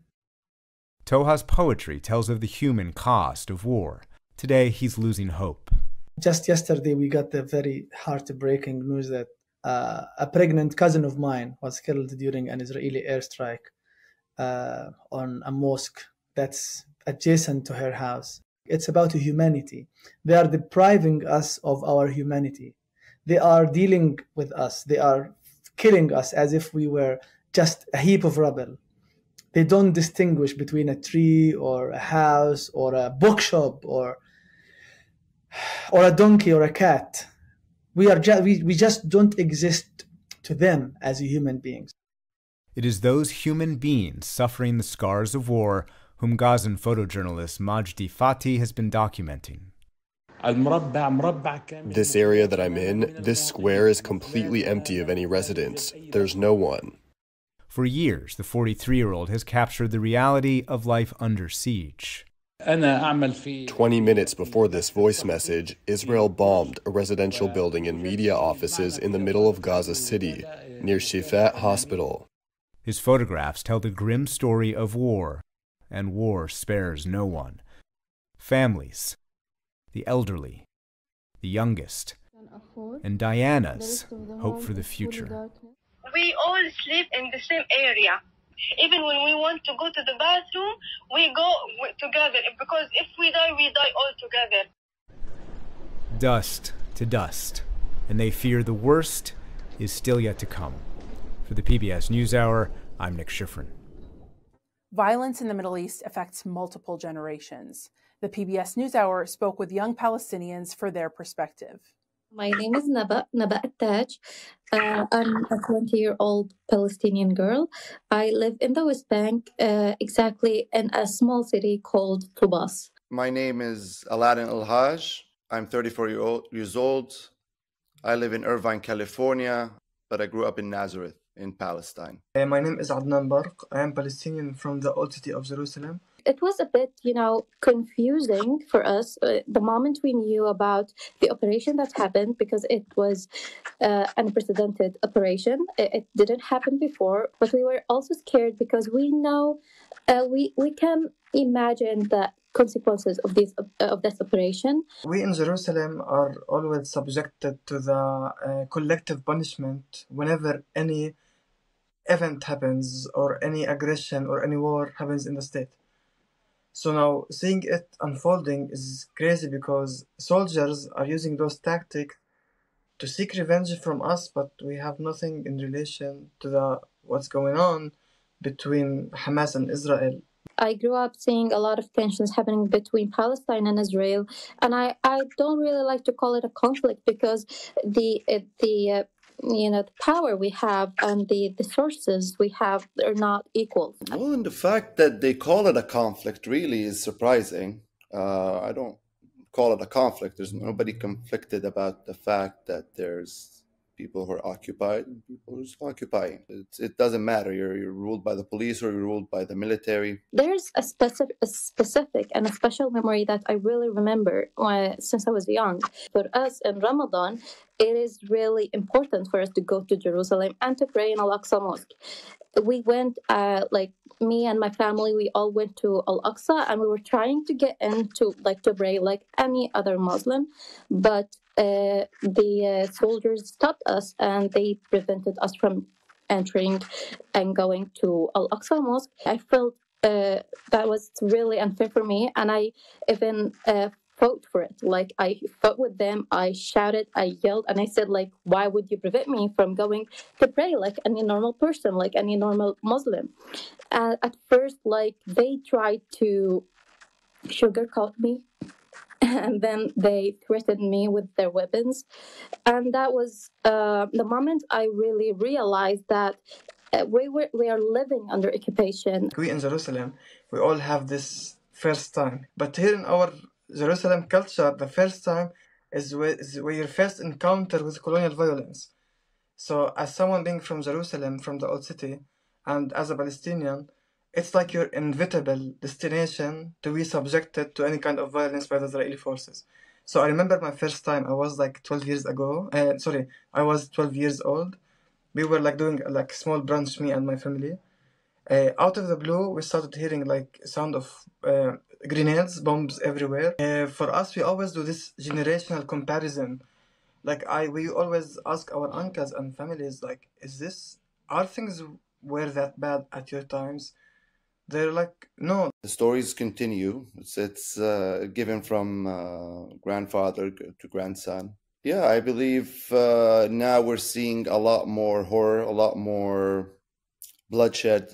Toha's poetry tells of the human cost of war. Today, he's losing hope. Just yesterday, we got the very heartbreaking news that a pregnant cousin of mine was killed during an Israeli airstrike on a mosque that's adjacent to her house. It's about humanity. They are depriving us of our humanity. They are dealing with us. They are killing us as if we were just a heap of rubble. They don't distinguish between a tree or a house or a bookshop or a donkey or a cat. We just don't exist to them as human beings. It is those human beings suffering the scars of war whom Gazan photojournalist Majdi Fati has been documenting. This area that I'm in, this square is completely empty of any residents. There's no one. For years, the 43-year-old has captured the reality of life under siege. 20 minutes before this voice message, Israel bombed a residential building and media offices in the middle of Gaza City, near Shifat Hospital. His photographs tell the grim story of war, and war spares no one. Families, the elderly, the youngest, and Diana's hope for the future. We all sleep in the same area. Even when we want to go to the bathroom, we go together, because if we die all together. Dust to dust, and they fear the worst is still yet to come. For the PBS NewsHour, I'm Nick Schifrin. Violence in the Middle East affects multiple generations. The PBS NewsHour spoke with young Palestinians for their perspective. My name is Naba Attach. I'm a 20-year-old Palestinian girl. I live in the West Bank, exactly in a small city called Tubas. My name is Aladdin Al-Haj. I'm 34 years old. I live in Irvine, California, but I grew up in Nazareth in Palestine. My name is Adnan Barq. I am Palestinian from the old city of Jerusalem. It was a bit, confusing for us the moment we knew about the operation that happened, because it was an unprecedented operation. It didn't happen before, but we were also scared because we know, we can imagine the consequences of this operation. We in Jerusalem are always subjected to the collective punishment whenever any event happens or any aggression or any war happens in the state. So now, seeing it unfolding is crazy because soldiers are using those tactics to seek revenge from us, but we have nothing in relation to what's going on between Hamas and Israel. I grew up seeing a lot of tensions happening between Palestine and Israel, and I don't really like to call it a conflict, because the power we have and the sources we have are not equal. Well, and the fact that they call it a conflict really is surprising. I don't call it a conflict. There's nobody conflicted about the fact that there's people who are occupied and people who's occupying. It doesn't matter. You're ruled by the police or you're ruled by the military. There's a specific and a special memory that I really remember since I was young. For us in Ramadan, it is really important for us to go to Jerusalem and to pray in Al-Aqsa Mosque. We went, me and my family, we all went to Al-Aqsa, and we were trying to get in to pray like any other Muslim, but the soldiers stopped us and they prevented us from entering and going to Al-Aqsa Mosque. I felt that was really unfair for me, and I even fought for it. I fought with them, I shouted, I yelled, and I said, why would you prevent me from going to pray like any normal person, like any normal Muslim? And at first, they tried to sugarcoat me, and then they threatened me with their weapons. And that was the moment I really realized that we are living under occupation. We in Jerusalem, we all have this first time. But here in our Jerusalem culture, the first time is your first encounter with colonial violence. So as someone being from Jerusalem, from the old city, and as a Palestinian, it's like your inevitable destination to be subjected to any kind of violence by the Israeli forces. So I remember my first time, I was like 12 years old. We were like doing like small brunch, me and my family. Out of the blue, we started hearing like sound of grenades, bombs everywhere. For us, we always do this generational comparison. Like we always ask our uncles and families, like, are things were that bad at your times? They're like, no. The stories continue. It's given from grandfather to grandson. Yeah, I believe now we're seeing a lot more horror, a lot more bloodshed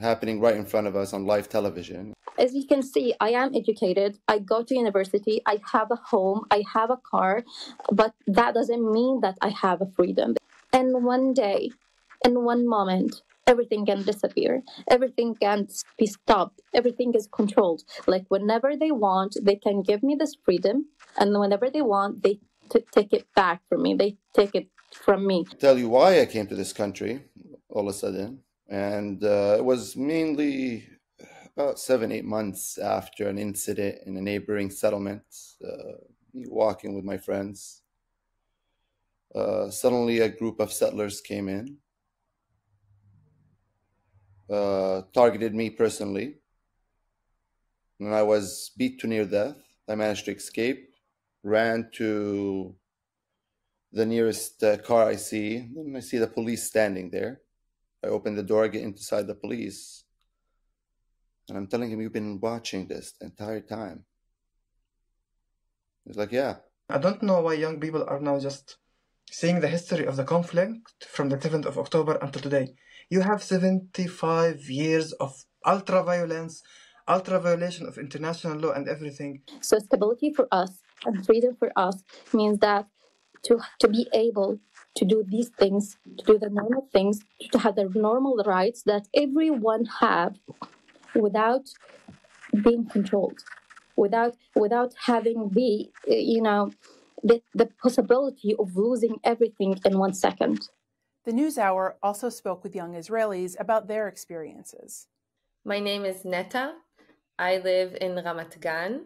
happening right in front of us on live television. As you can see, I am educated. I go to university. I have a home. I have a car. But that doesn't mean that I have a freedom. And one day, in one moment, everything can disappear. Everything can be stopped. Everything is controlled. Like whenever they want, they can give me this freedom. And whenever they want, they take it back from me. They take it from me. I'll tell you why I came to this country all of a sudden. And it was mainly about 7-8 months after an incident in a neighboring settlement, walking with my friends. Suddenly a group of settlers came in. Targeted me personally, and I was beat to near death. I managed to escape, ran to the nearest car I see, and I see the police standing there. I open the door, I get inside the police, and I'm telling him, you've been watching this the entire time. He's like, yeah. I don't know why young people are now just seeing the history of the conflict from the 7th of October until today. You have 75 years of ultra-violence, ultra-violation of international law and everything. So stability for us and freedom for us means that to be able to do these things, to do the normal things, to have the normal rights that everyone have without being controlled, without having the possibility of losing everything in 1 second. The NewsHour also spoke with young Israelis about their experiences. My name is Netta. I live in Ramat Gan,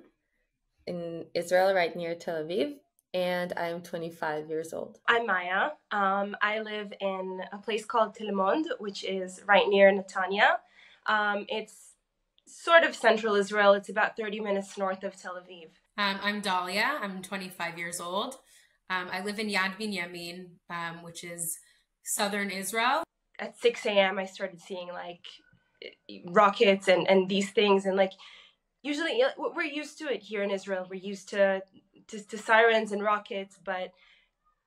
in Israel, right near Tel Aviv, and I'm 25 years old. I'm Maya. I live in a place called Telemond, which is right near Netanya. It's sort of central Israel. It's about 30 minutes north of Tel Aviv. I'm Dahlia. I'm 25 years old. I live in Yad Binyamin, which is southern Israel. At 6 a.m. I started seeing like rockets and these things, and like usually we're used to it here in Israel. We're used to sirens and rockets, but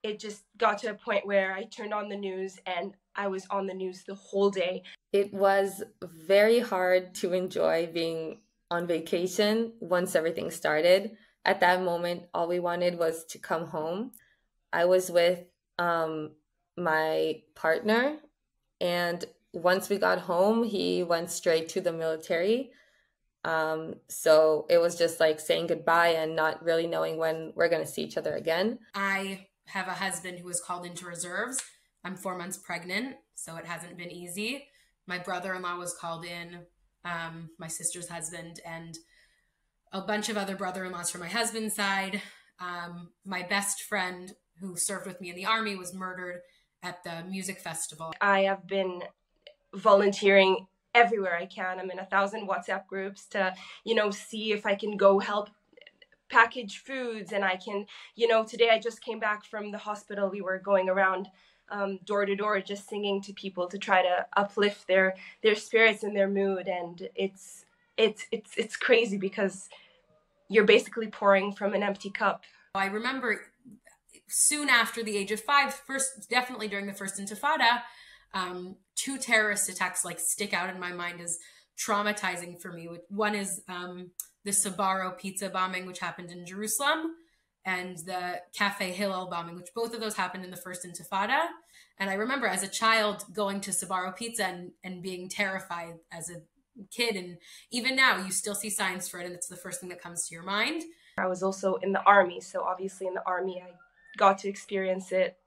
it just got to a point where I turned on the news and I was on the news the whole day. It was very hard to enjoy being on vacation once everything started. At that moment, all we wanted was to come home. I was with my partner, and once we got home, he went straight to the military. So it was just like saying goodbye and not really knowing when we're going to see each other again. I have a husband who was called into reserves. I'm 4 months pregnant, so it hasn't been easy. My brother-in-law was called in, my sister's husband, and a bunch of other brother-in-laws from my husband's side. My best friend who served with me in the army was murdered at the music festival. I have been volunteering everywhere I can. I'm in 1,000 WhatsApp groups to, see if I can go help package foods. And I can, today I just came back from the hospital. We were going around door to door, just singing to people to try to uplift their spirits and their mood. And it's crazy because you're basically pouring from an empty cup. I remember soon after the age of five, definitely during the first Intifada, two terrorist attacks stick out in my mind as traumatizing for me. One is the Sbarro pizza bombing, which happened in Jerusalem, and the Cafe Hillel bombing, which both of those happened in the first Intifada. And I remember as a child going to Sbarro pizza and being terrified as a kid. And even now you still see signs for it, and it's the first thing that comes to your mind. I was also in the army. So obviously in the army, I got to experience it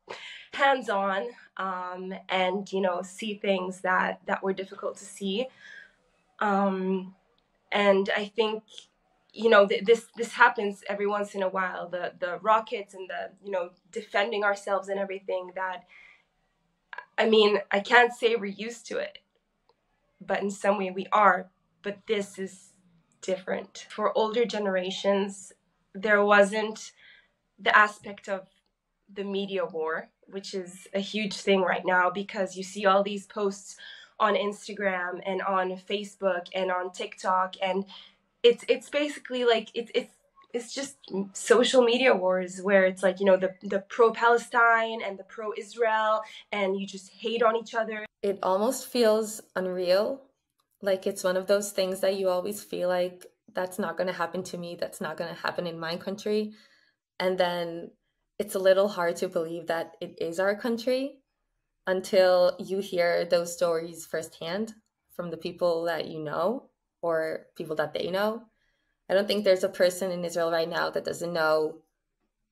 hands-on, and, you know, see things that were difficult to see. And I think, you know, this happens every once in a while, the rockets and the, you know, defending ourselves and everything that, I mean, I can't say we're used to it, but in some way we are, but this is different. For older generations, there wasn't the aspect of the media war, which is a huge thing right now, because you see all these posts on Instagram and on Facebook and on TikTok, and it's basically like it's just social media wars, where it's like, you know, the pro-Palestine and the pro-Israel, and you just hate on each other. It almost feels unreal. Like, it's one of those things that you always feel like, that's not going to happen to me, that's not going to happen in my country. And then it's a little hard to believe that it is our country until you hear those stories firsthand from the people that you know, or people that they know. I don't think there's a person in Israel right now that doesn't know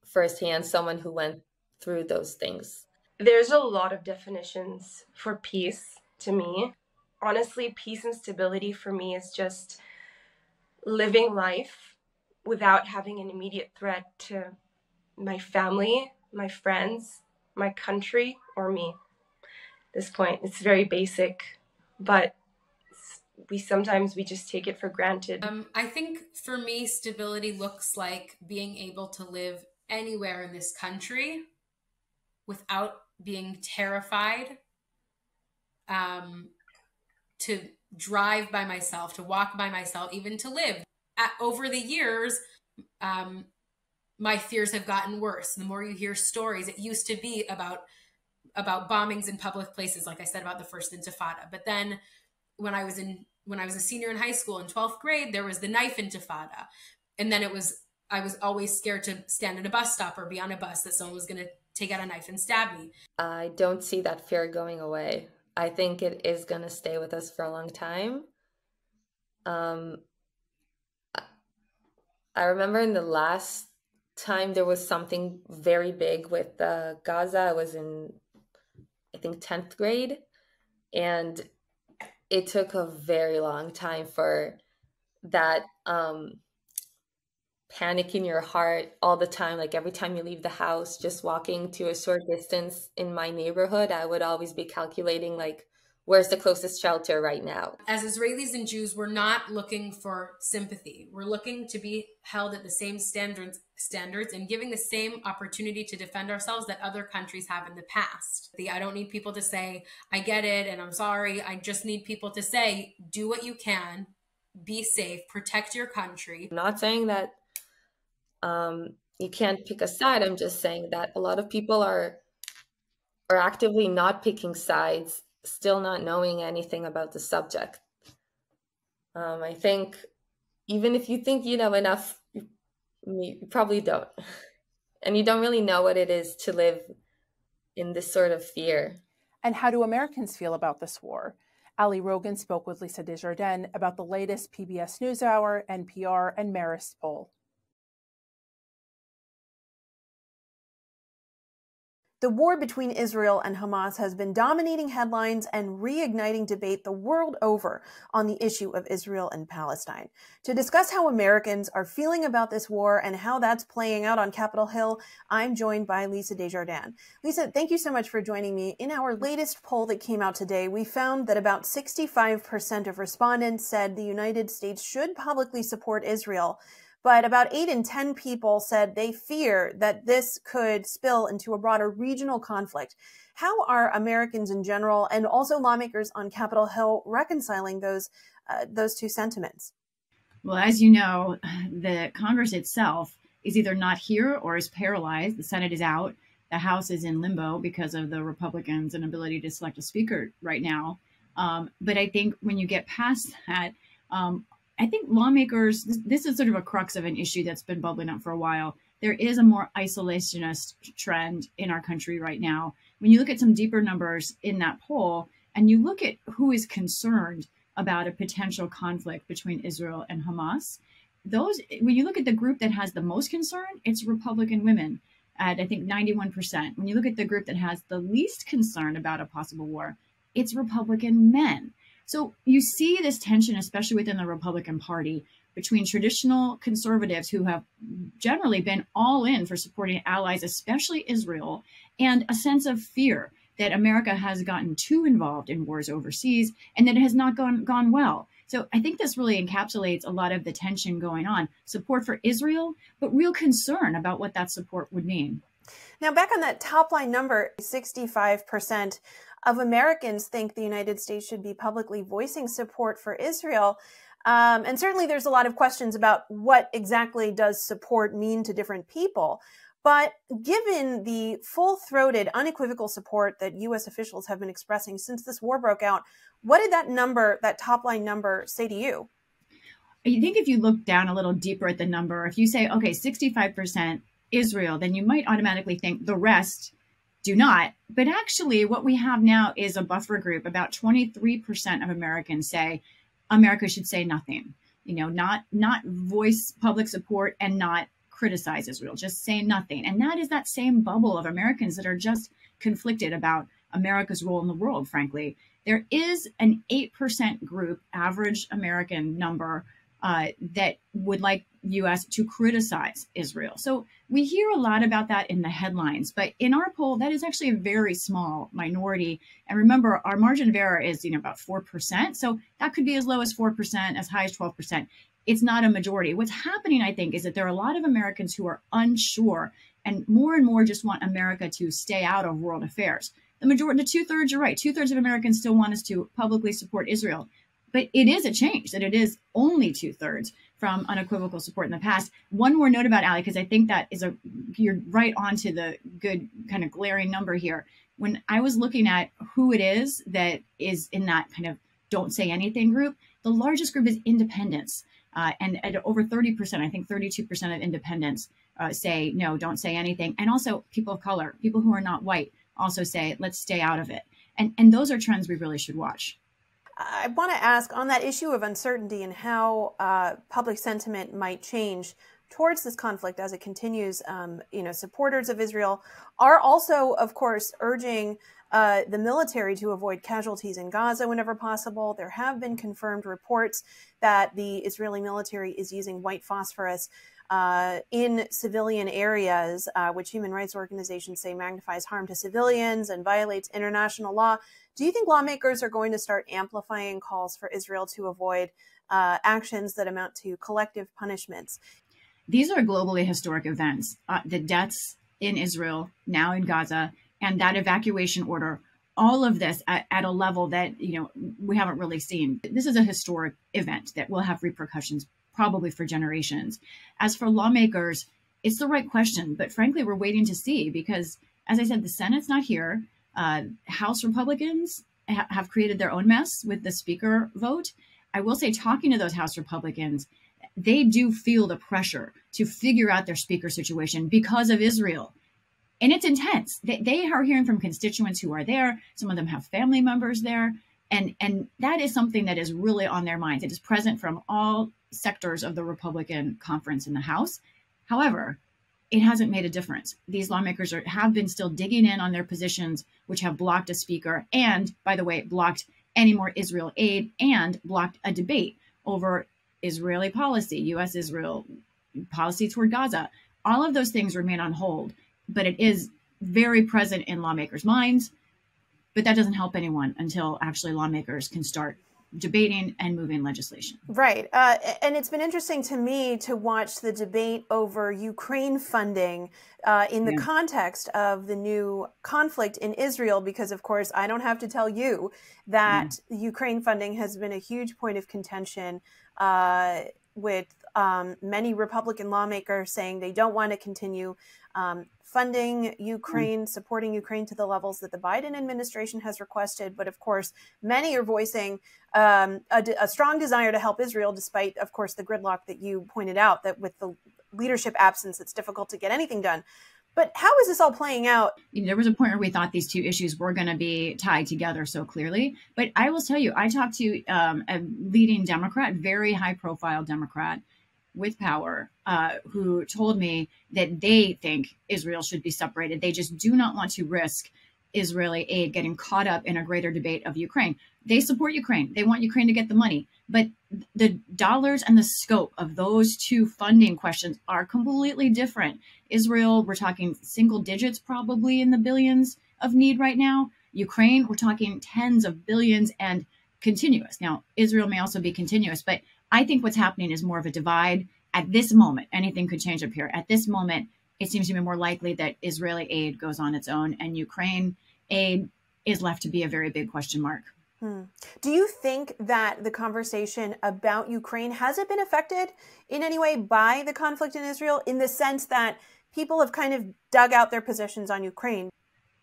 firsthand someone who went through those things. There's a lot of definitions for peace to me. Honestly, peace and stability for me is just living life without having an immediate threat to my family, my friends, my country, or me. At this point, it's very basic, but we sometimes just take it for granted. I think for me, stability looks like being able to live anywhere in this country without being terrified, to drive by myself, to walk by myself, even to live. Over the years, my fears have gotten worse. The more you hear stories, it used to be about bombings in public places, like I said, about the first Intifada. But then when I was a senior in high school in 12th grade, there was the knife Intifada. And then I was always scared to stand at a bus stop or be on a bus that someone was going to take out a knife and stab me. I don't see that fear going away. I think it is going to stay with us for a long time. I remember in the last time there was something very big with Gaza. I was in, I think, 10th grade. And it took a very long time for that panic in your heart all the time. Like, every time you leave the house, just walking to a short distance in my neighborhood, I would always be calculating, like, where's the closest shelter right now? As Israelis and Jews, we're not looking for sympathy. We're looking to be held at the same standards and giving the same opportunity to defend ourselves that other countries have in the past. I don't need people to say, I get it and I'm sorry. I just need people to say, do what you can, be safe, protect your country. I'm not saying that you can't pick a side. I'm just saying that a lot of people are actively not picking sides, still not knowing anything about the subject. I think even if you think you know enough, you probably don't. And you don't really know what it is to live in this sort of fear. And how do Americans feel about this war? Ali Rogan spoke with Lisa Desjardins about the latest PBS NewsHour, NPR, and Marist poll. The war between Israel and Hamas has been dominating headlines and reigniting debate the world over on the issue of Israel and Palestine. To discuss how Americans are feeling about this war and how that's playing out on Capitol Hill, I'm joined by Lisa Desjardins. Lisa, thank you so much for joining me. In our latest poll that came out today, we found that about 65% of respondents said the United States should publicly support Israel. But about 8 in 10 people said they fear that this could spill into a broader regional conflict. How are Americans in general, and also lawmakers on Capitol Hill, reconciling those two sentiments? Well, as you know, the Congress itself is either not here or is paralyzed. The Senate is out. The House is in limbo because of the Republicans' inability to select a speaker right now. But I think when you get past that, I think lawmakers, this is sort of a crux of an issue that's been bubbling up for a while. There is a more isolationist trend in our country right now. When you look at some deeper numbers in that poll and you look at who is concerned about a potential conflict between Israel and Hamas, those, when you look at the group that has the most concern, it's Republican women at, I think, 91%. When you look at the group that has the least concern about a possible war, it's Republican men. So you see this tension, especially within the Republican Party, between traditional conservatives who have generally been all in for supporting allies, especially Israel, and a sense of fear that America has gotten too involved in wars overseas and that it has not gone well. So I think this really encapsulates a lot of the tension going on, support for Israel, but real concern about what that support would mean. Now, back on that top line number, 65% of Americans think the United States should be publicly voicing support for Israel. And certainly there's a lot of questions about what exactly does support mean to different people. But given the full-throated, unequivocal support that U.S. officials have been expressing since this war broke out, what did that number, that top-line number, say to you? I think if you look down a little deeper at the number, if you say, okay, 65% Israel, then you might automatically think the rest do not. But actually, what we have now is a buffer group. About 23% of Americans say America should say nothing, you know, not voice public support and not criticize Israel, just say nothing. And that is that same bubble of Americans that are just conflicted about America's role in the world, frankly. There is an 8% group, average American number, that would like U.S. to criticize Israel. So we hear a lot about that in the headlines, but in our poll, that is actually a very small minority. And remember, our margin of error is, you know, about 4%. So that could be as low as 4%, as high as 12%. It's not a majority. What's happening, I think, is that there are a lot of Americans who are unsure and more just want America to stay out of world affairs. The majority, the two-thirds, you're right, two-thirds of Americans still want us to publicly support Israel. But it is a change that it is only two-thirds from unequivocal support in the past. One more note about, Ali, because I think that is you're right onto the good kind of glaring number here. When I was looking at who it is that is in that kind of don't say anything group, the largest group is independents. And at over 30%, I think 32% of independents say, no, don't say anything. And also people of color, people who are not white also say, let's stay out of it. And those are trends we really should watch. I want to ask on that issue of uncertainty and how public sentiment might change towards this conflict as it continues. You know, supporters of Israel are also, of course, urging the military to avoid casualties in Gaza whenever possible. There have been confirmed reports that the Israeli military is using white phosphorus in civilian areas, which human rights organizations say magnifies harm to civilians and violates international law. Do you think lawmakers are going to start amplifying calls for Israel to avoid actions that amount to collective punishments? These are globally historic events. The deaths in Israel, now in Gaza, and that evacuation order, all of this at a level that, you know, we haven't really seen. This is a historic event that will have repercussions probably for generations. As for lawmakers, it's the right question, but frankly, we're waiting to see because, as I said, the Senate's not here. House Republicans have created their own mess with the speaker vote. I will say, talking to those House Republicans, they do feel the pressure to figure out their speaker situation because of Israel. And it's intense. They are hearing from constituents who are there. Some of them have family members there. And that is something that is really on their minds. It is present from all sectors of the Republican conference in the House. However, it hasn't made a difference. These lawmakers have been still digging in on their positions, which have blocked a speaker and, by the way, blocked any more Israel aid and blocked a debate over Israeli policy, U.S.-Israel policy toward Gaza. All of those things remain on hold. But it is very present in lawmakers' minds, but that doesn't help anyone until actually lawmakers can start debating and moving legislation. Right. And it's been interesting to me to watch the debate over Ukraine funding in the context of the new conflict in Israel, because, of course, I don't have to tell you that Ukraine funding has been a huge point of contention with many Republican lawmakers saying they don't want to continue funding Ukraine, supporting Ukraine to the levels that the Biden administration has requested. But of course, many are voicing a strong desire to help Israel, despite, of course, the gridlock that you pointed out, that with the leadership absence, it's difficult to get anything done. But how is this all playing out? There was a point where we thought these two issues were going to be tied together so clearly. But I will tell you, I talked to a leading Democrat, very high profile Democrat with power, who told me that they think Israel should be separated. They just do not want to risk Israeli aid getting caught up in a greater debate of Ukraine. They support Ukraine. They want Ukraine to get the money. But the dollars and the scope of those two funding questions are completely different. Israel, we're talking single digits, probably in the billions of need right now. Ukraine, we're talking tens of billions and continuous. Now, Israel may also be continuous, but I think what's happening is more of a divide at this moment. Anything could change up here. At this moment, it seems to be more likely that Israeli aid goes on its own and Ukraine aid is left to be a very big question mark. Hmm. Do you think that the conversation about Ukraine, has it been affected in any way by the conflict in Israel, in the sense that people have kind of dug out their positions on Ukraine?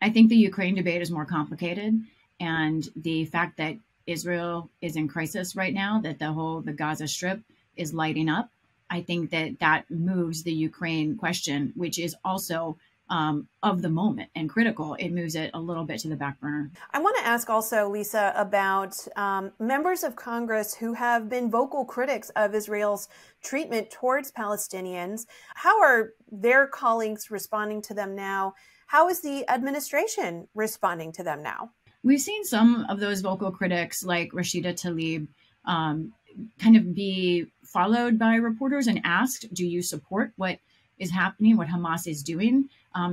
I think the Ukraine debate is more complicated. And the fact that Israel is in crisis right now, that the Gaza Strip is lighting up, I think that that moves the Ukraine question, which is also of the moment and critical. It moves it a little bit to the back burner. I want to ask also, Lisa, about members of Congress who have been vocal critics of Israel's treatment towards Palestinians. How are their colleagues responding to them now? How is the administration responding to them now? We've seen some of those vocal critics like Rashida Tlaib kind of be followed by reporters and asked, do you support what is happening, what Hamas is doing?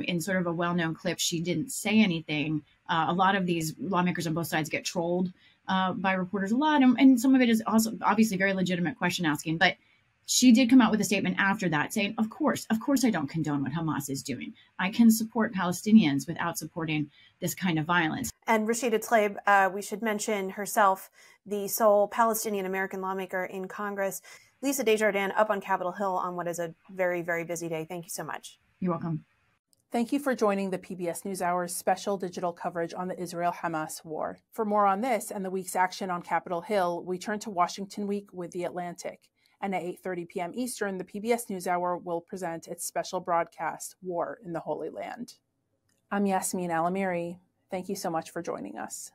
In sort of a well-known clip, she didn't say anything. A lot of these lawmakers on both sides get trolled by reporters a lot. And some of it is also obviously very legitimate question asking. But she did come out with a statement after that saying, of course I don't condone what Hamas is doing. I can support Palestinians without supporting this kind of violence. And Rashida Tlaib, we should mention herself, the sole Palestinian-American lawmaker in Congress. Lisa Desjardins up on Capitol Hill on what is a very, very busy day. Thank you so much. You're welcome. Thank you for joining the PBS NewsHour's special digital coverage on the Israel-Hamas war. For more on this and the week's action on Capitol Hill, we turn to Washington Week with The Atlantic. And at 8:30 p.m. Eastern, the PBS NewsHour will present its special broadcast, War in the Holy Land. I'm Yasmeen Alamiri. Thank you so much for joining us.